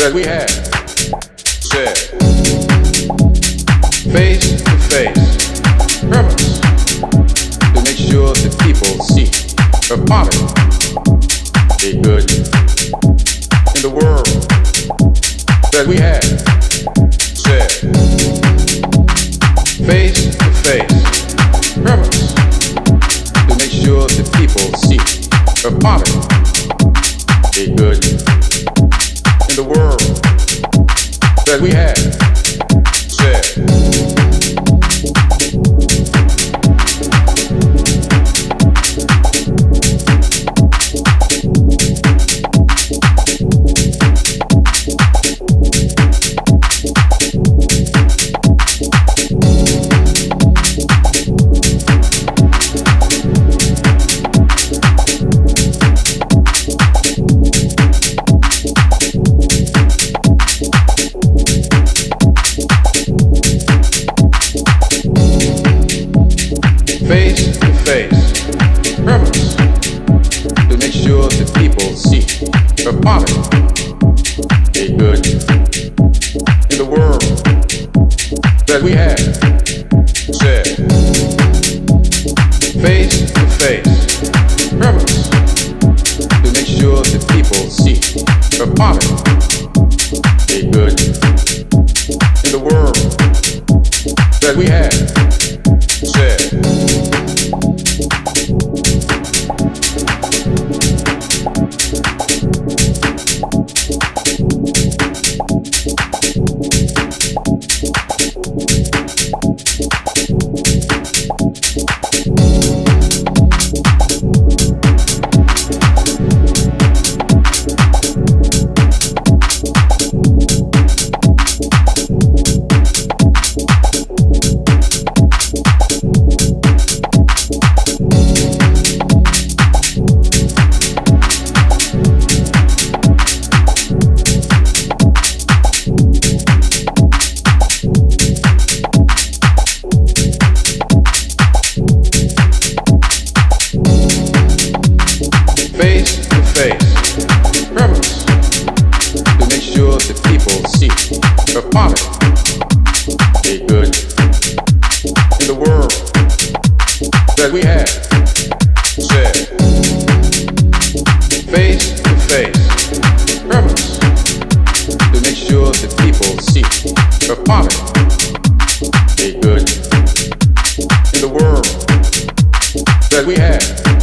That we have.